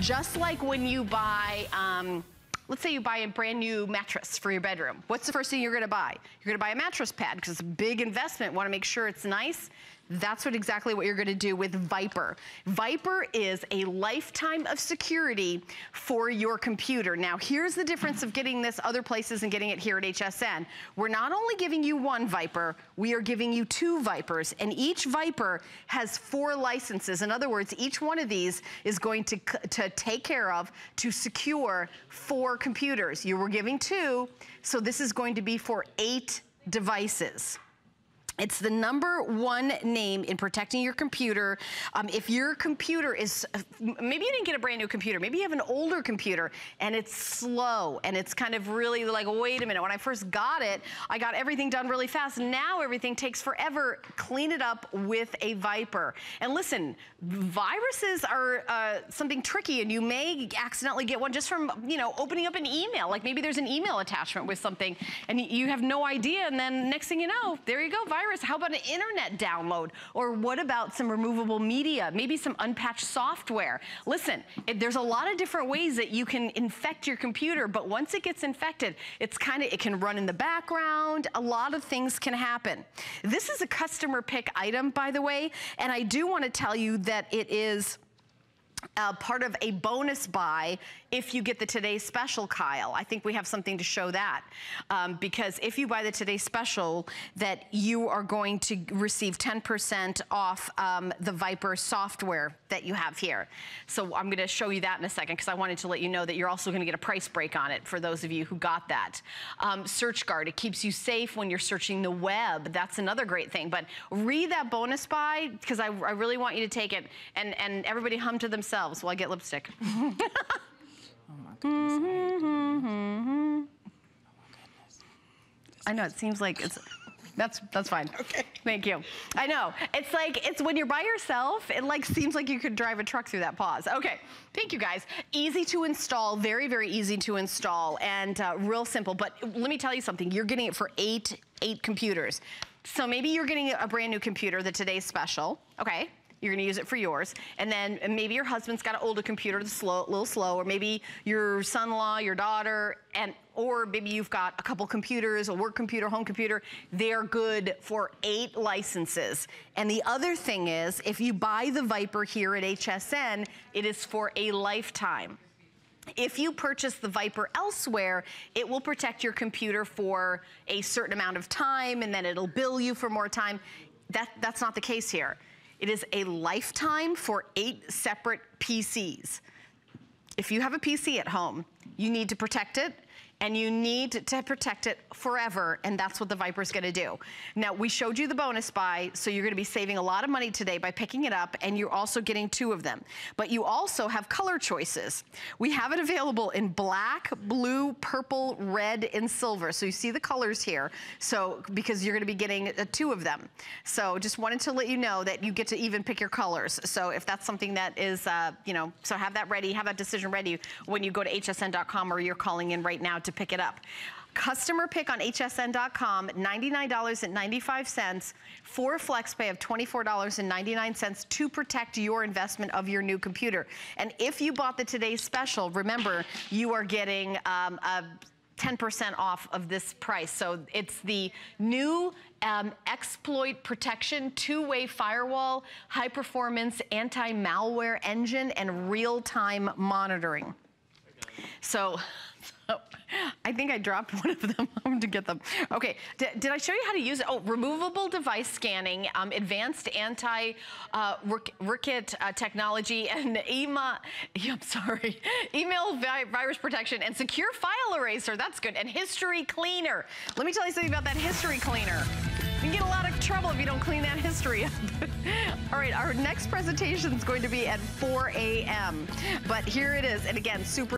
Just like when you buy, let's say you buy a brand new mattress for your bedroom. What's the first thing you're gonna buy? You're gonna buy a mattress pad because it's a big investment. Wanna make sure it's nice. That's what exactly what you're gonna do with VIPRE. VIPRE is a lifetime of security for your computer. Now, here's the difference of getting this other places and getting it here at HSN. We're not only giving you one VIPRE, we are giving you two VIPREs, and each VIPRE has 4 licenses. In other words, each one of these is going to take care of, to secure 4 computers. You were giving 2, so this is going to be for 8 devices. It's the #1 name in protecting your computer. If your computer is, maybe you didn't get a brand new computer, maybe you have an older computer and it's slow and it's kind of really like, wait a minute, when I first got it, I got everything done really fast. Now everything takes forever. Clean it up with a VIPRE. And listen, viruses are something tricky, and you may accidentally get one just from, you know, opening up an email. Like maybe there's an email attachment with something and you have no idea, and then next thing you know, there you go, virus. How about an internet download? Or what about some removable media? Maybe some unpatched software. Listen, there's a lot of different ways that you can infect your computer, but once it gets infected, it's kind of, it can run in the background. A lot of things can happen. This is a customer pick item, by the way, and I do want to tell you that it is part of a bonus buy if you get the Today Special, Kyle. I think we have something to show that. Because if you buy the Today Special, that you are going to receive 10% off the VIPRE software that you have here. So I'm gonna show you that in a second, because I wanted to let you know that you're also gonna get a price break on it for those of you who got that. Search Guard, it keeps you safe when you're searching the web. That's another great thing. But read that bonus buy, because I really want you to take it, and everybody hum to themselves while I get lipstick. Oh my goodness. Oh my goodness. I know, it seems like it's... That's fine. Okay. Thank you. I know. It's like, it's when you're by yourself, it like seems like you could drive a truck through that pause. Okay. Thank you guys. Easy to install. Very, very easy to install, and real simple. But let me tell you something. You're getting it for eight computers. So maybe you're getting a brand new computer, the Today's Special. Okay. You're gonna use it for yours. And then maybe your husband's got an older computer that's slow, a little slow, or maybe your son-in-law, your daughter, and or maybe you've got a couple computers, a work computer, home computer. They're good for 8 licenses. And the other thing is, if you buy the VIPRE here at HSN, it is for a lifetime. If you purchase the VIPRE elsewhere, it will protect your computer for a certain amount of time, and then it'll bill you for more time. That's not the case here. It is a lifetime for 8 separate PCs. If you have a PC at home, you need to protect it, and you need to protect it forever, and that's what the VIPRE is gonna do. Now, we showed you the bonus buy, so you're gonna be saving a lot of money today by picking it up, and you're also getting 2 of them. But you also have color choices. We have it available in black, blue, purple, red, and silver. So you see the colors here, so because you're gonna be getting 2 of them. So just wanted to let you know that you get to even pick your colors. So if that's something that is, you know, so have that ready, have that decision ready when you go to hsn.com, or you're calling in right now to pick it up. Customer pick on hsn.com, $99.95 for flex pay of $24.99 to protect your investment of your new computer. And if you bought the Today's Special, remember, you are getting a 10% off of this price. So it's the new exploit protection, two-way firewall, high-performance anti-malware engine, and real-time monitoring. So... I think I dropped one of them to get them. Okay, did I show you how to use it? Oh, removable device scanning, advanced anti-ricket technology, and email virus protection, and secure file eraser. That's good. And history cleaner. Let me tell you something about that history cleaner. You can get a lot of trouble if you don't clean that history up. All right, our next presentation is going to be at 4 a.m. But here it is, and again, super.